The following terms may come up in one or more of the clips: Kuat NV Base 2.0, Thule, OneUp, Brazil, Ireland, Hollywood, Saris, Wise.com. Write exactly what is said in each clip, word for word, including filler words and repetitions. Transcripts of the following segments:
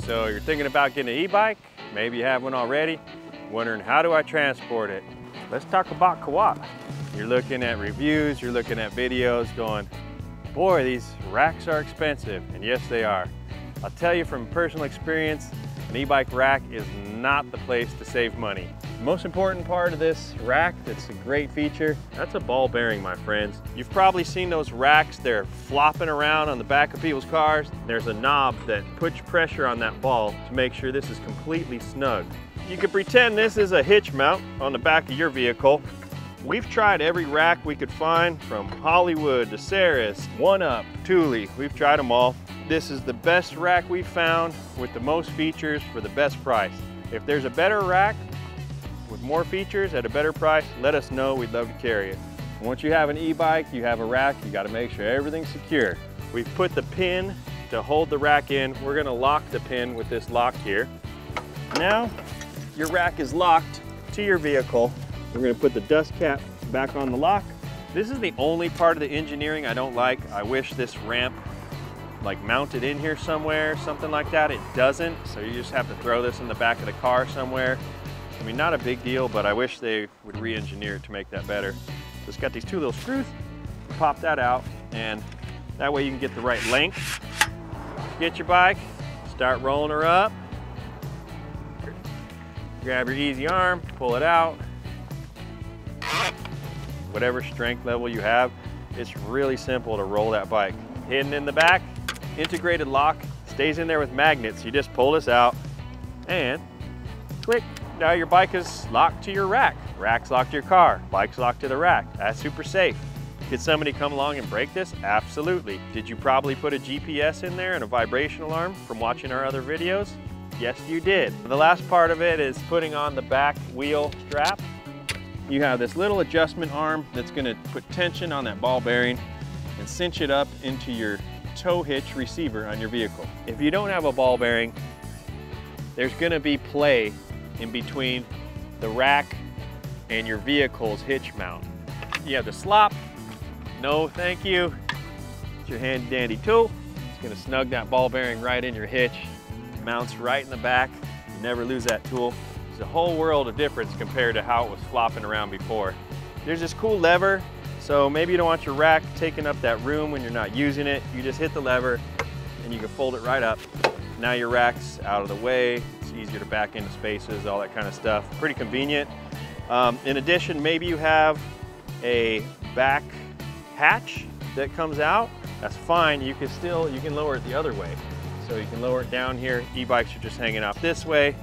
So you're thinking about getting an e-bike, maybe you have one already, wondering how do I transport it? Let's talk about Kuat. You're looking at reviews, you're looking at videos going, boy, these racks are expensive, and yes they are. I'll tell you from personal experience, an e-bike rack is not the place to save money. The most important part of this rack that's a great feature, that's a ball bearing, my friends. You've probably seen those racks, they're flopping around on the back of people's cars. There's a knob that puts pressure on that ball to make sure this is completely snug. You could pretend this is a hitch mount on the back of your vehicle. We've tried every rack we could find, from Hollywood to Saris, OneUp, Thule, we've tried them all. This is the best rack we've found with the most features for the best price. If there's a better rack with more features at a better price, let us know, we'd love to carry it. Once you have an e-bike, you have a rack, you gotta make sure everything's secure. We've put the pin to hold the rack in. We're gonna lock the pin with this lock here. Now, your rack is locked to your vehicle. We're gonna put the dust cap back on the lock. This is the only part of the engineering I don't like. I wish this ramp like mounted in here somewhere, something like that. It doesn't, so you just have to throw this in the back of the car somewhere. I mean, not a big deal, but I wish they would re-engineer it to make that better. So it's got these two little screws, pop that out, and that way you can get the right length. Get your bike, start rolling her up. Grab your easy arm, pull it out. Whatever strength level you have, it's really simple to roll that bike. Hidden in the back, integrated lock, stays in there with magnets. You just pull this out and click. Now your bike is locked to your rack. Rack's locked to your car, bike's locked to the rack. That's super safe. Did somebody come along and break this? Absolutely. Did you probably put a G P S in there and a vibration alarm from watching our other videos? Yes, you did. The last part of it is putting on the back wheel strap. You have this little adjustment arm that's gonna put tension on that ball bearing and cinch it up into your tow hitch receiver on your vehicle. If you don't have a ball bearing, there's gonna be play in between the rack and your vehicle's hitch mount. You have the slop, no thank you. It's your handy dandy tool. It's gonna snug that ball bearing right in your hitch. It mounts right in the back. You never lose that tool. It's a whole world of difference compared to how it was flopping around before. There's this cool lever. So maybe you don't want your rack taking up that room when you're not using it. You just hit the lever and you can fold it right up. Now your rack's out of the way. It's easier to back into spaces, all that kind of stuff. Pretty convenient. Um, in addition, maybe you have a back hatch that comes out. That's fine. You can still, you can lower it the other way. So you can lower it down here. E-bikes are just hanging out this way.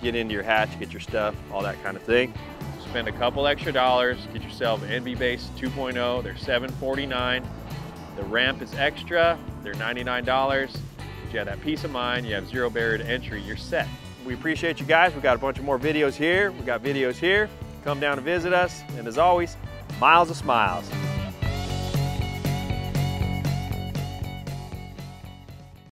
Get into your hatch, get your stuff, all that kind of thing. Spend a couple extra dollars, get yourself N V Base two point oh, they're seven forty-nine. The ramp is extra, they're ninety-nine dollars. But you have that peace of mind, you have zero barrier to entry, you're set. We appreciate you guys, we've got a bunch of more videos here, we got videos here. Come down and visit us, and as always, miles of smiles.